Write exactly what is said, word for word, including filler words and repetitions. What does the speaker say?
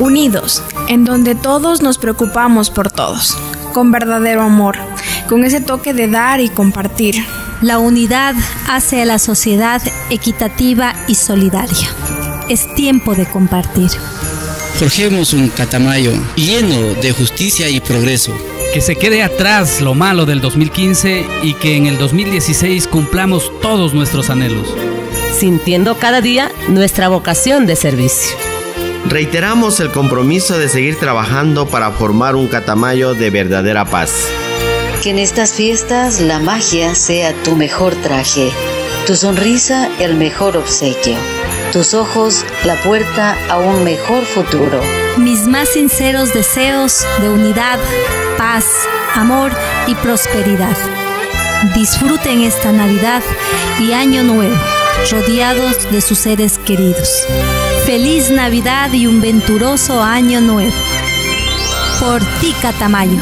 unidos, en donde todos nos preocupamos por todos, con verdadero amor, con ese toque de dar y compartir. La unidad hace a la sociedad equitativa y solidaria. Es tiempo de compartir. Forjemos un Catamayo lleno de justicia y progreso. Que se quede atrás lo malo del dos mil quince y que en el dos mil dieciséis cumplamos todos nuestros anhelos, sintiendo cada día nuestra vocación de servicio. Reiteramos el compromiso de seguir trabajando para formar un Catamayo de verdadera paz. Que en estas fiestas la magia sea tu mejor traje, tu sonrisa el mejor obsequio, tus ojos la puerta a un mejor futuro. Mis más sinceros deseos de unidad, paz, amor y prosperidad. Disfruten esta Navidad y Año Nuevo, rodeados de sus seres queridos. Feliz Navidad y un venturoso Año Nuevo. Por ti, Catamayo.